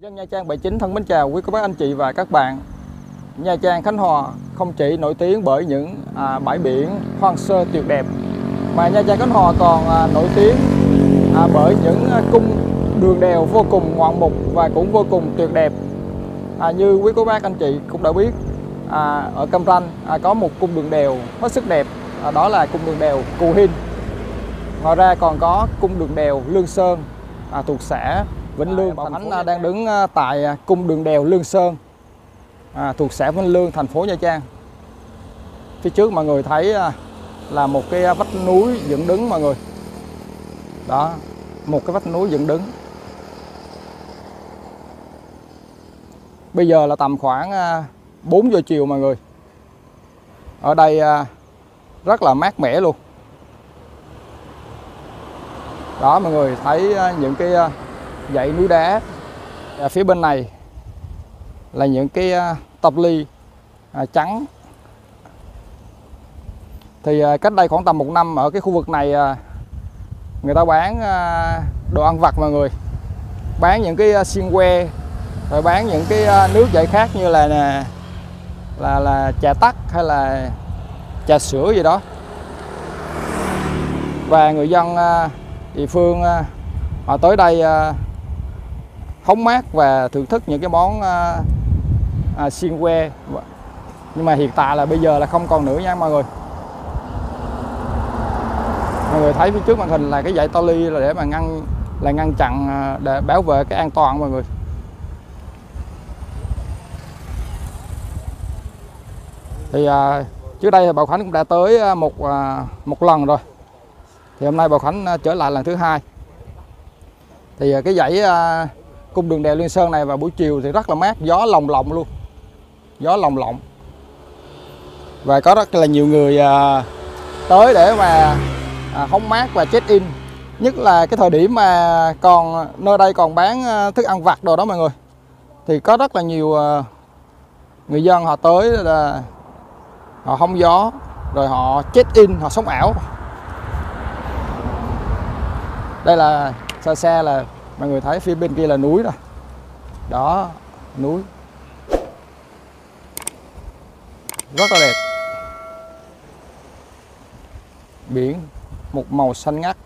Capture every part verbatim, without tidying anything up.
Dân Nha Trang bảy chín thân mến chào quý cô bác anh chị và các bạn. Nha Trang Khánh Hòa không chỉ nổi tiếng bởi những à, bãi biển hoang sơ tuyệt đẹp, mà Nha Trang Khánh Hòa còn à, nổi tiếng à, bởi những à, cung đường đèo vô cùng ngoạn mục và cũng vô cùng tuyệt đẹp. À, như quý cô bác anh chị cũng đã biết, à, ở Cam Ranh à, có một cung đường đèo hết sức đẹp, à, đó là cung đường đèo Cù Hin. Ngoài ra còn có cung đường đèo Lương Sơn à, thuộc xã Vĩnh Lương. Bảo Khánh đang đứng tại cung đường đèo Lương Sơn à, thuộc xã Vĩnh Lương, thành phố Nha Trang. Phía trước mọi người thấy là một cái vách núi dựng đứng mọi người. Đó, một cái vách núi dựng đứng. Bây giờ là tầm khoảng bốn giờ chiều mọi người. Ở đây rất là mát mẻ luôn. Đó, mọi người thấy những cái dãy núi đá. Ở phía bên này là những cái tạp ly trắng. Thì cách đây khoảng tầm một năm, ở cái khu vực này người ta bán đồ ăn vặt mọi người, bán những cái xiên que, rồi bán những cái nước giải khát như là là là trà tắc hay là trà sữa gì đó. Và người dân địa phương họ tới đây hóng mát và thưởng thức những cái món à, à, xiên que. Nhưng mà hiện tại là bây giờ là không còn nữa nha mọi người. Mọi người thấy phía trước màn hình là cái dãy to ly là để mà ngăn là ngăn chặn để bảo vệ cái an toàn mọi người. Thì à, trước đây thì Bảo Khánh cũng đã tới một à, một lần rồi. Thì hôm nay Bảo Khánh trở lại lần thứ hai. Thì à, cái dãy à, cung đường đèo Lương Sơn này vào buổi chiều thì rất là mát, gió lồng lộng luôn, gió lồng lộng. Và có rất là nhiều người à, tới để mà à, hóng mát và check in. Nhất là cái thời điểm mà còn nơi đây còn bán à, thức ăn vặt đồ đó mọi người. Thì có rất là nhiều à, người dân họ tới là họ hóng gió, rồi họ check in, họ sống ảo. Đây là xa xa là mọi người thấy phía bên kia là núi rồi. Đó, núi rất là đẹp. Biển một màu xanh ngắt.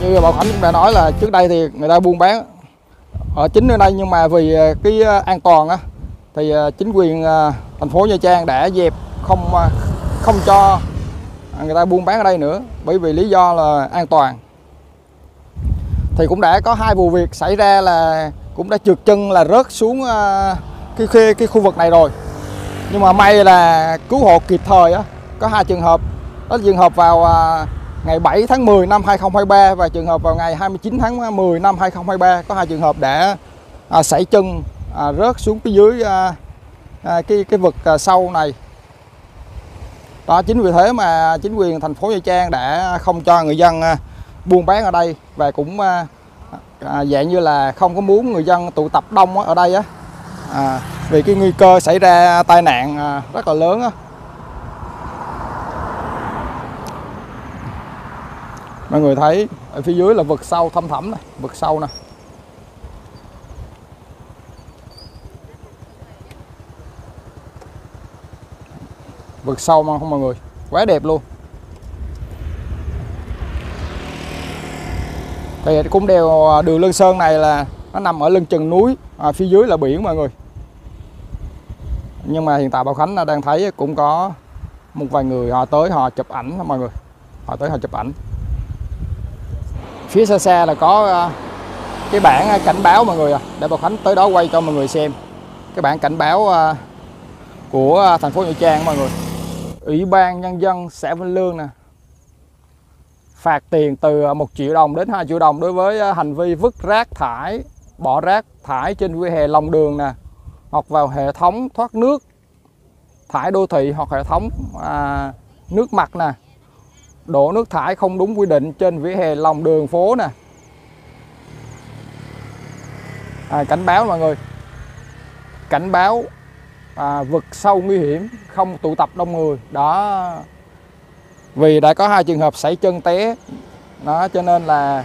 Như Bảo Khánh cũng đã nói là trước đây thì người ta buôn bán ở chính nơi đây, nhưng mà vì cái an toàn á thì chính quyền thành phố Nha Trang đã dẹp không không cho người ta buôn bán ở đây nữa, bởi vì lý do là an toàn. Thì cũng đã có hai vụ việc xảy ra là cũng đã trượt chân là rớt xuống cái cái, cái khu vực này rồi, nhưng mà may là cứu hộ kịp thời á. Có hai trường hợp, đó là trường hợp vào ngày bảy tháng mười năm hai nghìn không trăm hai mươi ba và trường hợp vào ngày hai mươi chín tháng mười năm hai nghìn không trăm hai mươi ba. Có hai trường hợp đã à, sảy chân à, rớt xuống cái dưới à, à, cái cái vực à, sâu này. Đó, chính vì thế mà chính quyền thành phố Nha Trang đã không cho người dân à, buôn bán ở đây, và cũng à, à, dạng như là không có muốn người dân tụ tập đông ở đây á, à, vì cái nguy cơ xảy ra tai nạn à, rất là lớn á. Mọi người thấy ở phía dưới là vực sâu thăm thẳm này, vực sâu nè. Vực sâu mà không mọi người, quá đẹp luôn. Thì cũng đèo đường Lương Sơn này là nó nằm ở lưng chừng núi, à, phía dưới là biển mọi người. Nhưng mà hiện tại Bảo Khánh đang thấy cũng có một vài người họ tới họ chụp ảnh đó mọi người. Họ tới họ chụp ảnh. Phía xa xa là có cái bảng cảnh báo mọi người, để Bảo Khánh tới đó quay cho mọi người xem cái bảng cảnh báo của thành phố Nha Trang mọi người. Ủy ban nhân dân xã Vĩnh Lương nè, phạt tiền từ một triệu đồng đến hai triệu đồng đối với hành vi vứt rác thải, bỏ rác thải trên vỉa hè, lòng đường nè, hoặc vào hệ thống thoát nước thải đô thị hoặc hệ thống à, nước mặt nè, đổ nước thải không đúng quy định trên vỉa hè, lòng đường phố nè. À, cảnh báo mọi người, cảnh báo à, vực sâu nguy hiểm, không tụ tập đông người đó. Vì đã có hai trường hợp sảy chân té đó, cho nên là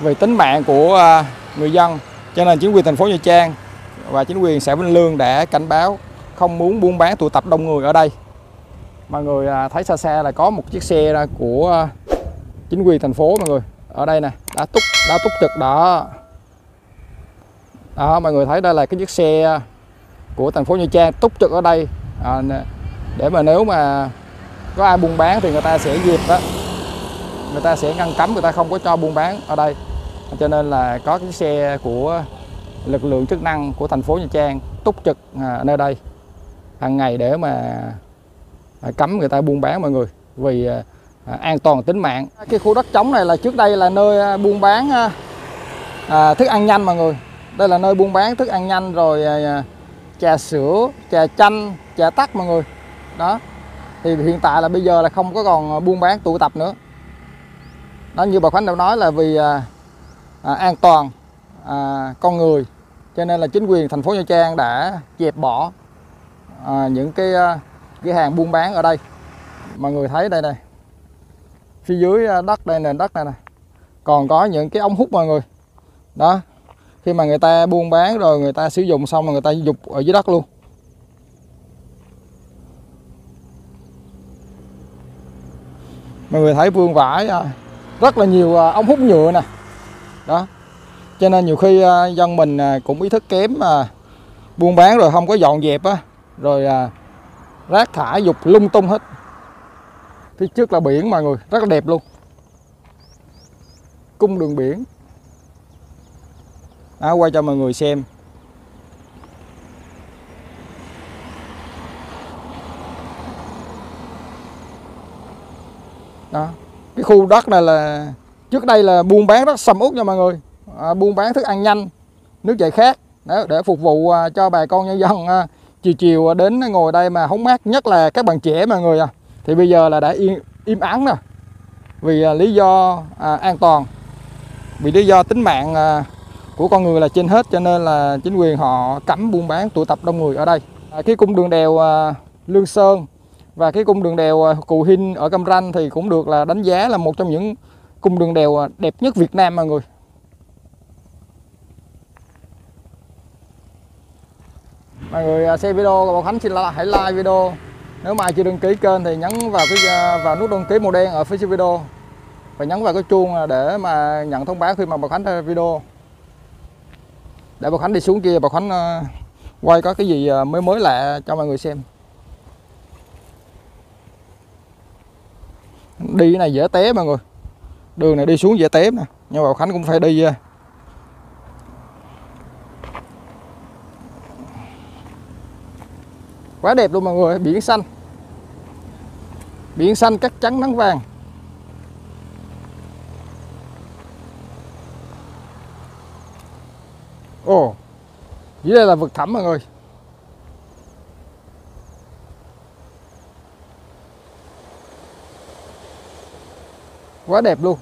vì tính mạng của à, người dân, cho nên chính quyền thành phố Nha Trang và chính quyền xã Vĩnh Lương đã cảnh báo không muốn buôn bán tụ tập đông người ở đây. Mọi người à, thấy xa xa là có một chiếc xe của à, chính quyền thành phố mọi người. Ở đây nè, đã túc đã túc trực đó. Đó, mọi người thấy đây là cái chiếc xe của thành phố Nha Trang túc trực ở đây à, để mà nếu mà có ai buôn bán thì người ta sẽ dịp đó, người ta sẽ ngăn cấm, người ta không có cho buôn bán ở đây. Cho nên là có cái xe của lực lượng chức năng của thành phố Nha Trang túc trực à, nơi đây hàng ngày để mà à, cấm người ta buôn bán mọi người, vì à, an toàn tính mạng. Cái khu đất trống này là trước đây là nơi buôn bán à, thức ăn nhanh mọi người. Đây là nơi buôn bán thức ăn nhanh rồi à, trà sữa, trà chanh, trà tắc mọi người. Đó. Thì hiện tại là bây giờ là không có còn buôn bán tụ tập nữa. Đó, như bà Khánh đã nói là vì à, à, an toàn à, con người, cho nên là chính quyền thành phố Nha Trang đã dẹp bỏ à, những cái cái hàng buôn bán ở đây. Mọi người thấy đây này, phía dưới đất đây, nền đất này nè, còn có những cái ống hút mọi người. Đó, khi mà người ta buôn bán rồi người ta sử dụng xong rồi người ta dục ở dưới đất luôn. Mọi người thấy vương vãi rất là nhiều ống hút nhựa nè. Đó, cho nên nhiều khi dân mình cũng ý thức kém mà buôn bán rồi không có dọn dẹp á, rồi rác thải dục lung tung hết. Phía trước là biển mọi người, rất là đẹp luôn. Cung đường biển. Đó, quay cho mọi người xem. Đó, cái khu đất này là trước đây là buôn bán rất sầm uất nha mọi người, à, buôn bán thức ăn nhanh, nước giải khát đó, để phục vụ cho bà con nhân dân à, chiều chiều đến ngồi đây mà hóng mát, nhất là các bạn trẻ mọi người à. Thì bây giờ là đã yên, im ắng rồi, vì à, lý do à, an toàn, vì lý do tính mạng à, của con người là trên hết, cho nên là chính quyền họ cấm buôn bán tụ tập đông người ở đây. À, cái cung đường đèo à, Lương Sơn và cái cung đường đèo à, Cù Hin ở Cam Ranh thì cũng được là đánh giá là một trong những cung đường đèo à, đẹp nhất Việt Nam mọi người. Mọi người à, xem video của Bảo Khánh xin là hãy like video. Nếu mà ai chưa đăng ký kênh thì nhấn vào cái vào nút đăng ký màu đen ở phía dưới video và nhấn vào cái chuông để mà nhận thông báo khi mà Bảo Khánh ra video. Để Bảo Khánh đi xuống kia, Bảo Khánh quay có cái gì mới mới lạ cho mọi người xem. Đi cái này dễ té mọi người, đường này đi xuống dễ té nè, nhưng mà Bảo Khánh cũng phải đi. Quá đẹp luôn mọi người, biển xanh. Biển xanh cát trắng nắng vàng. Ồ, dưới đây là vực thẳm mọi người. Quá đẹp luôn.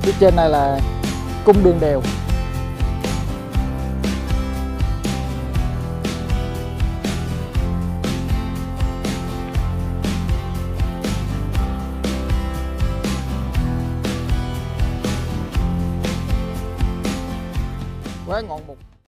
Phía trên này là cung đường đèo. Quá ngọn mục.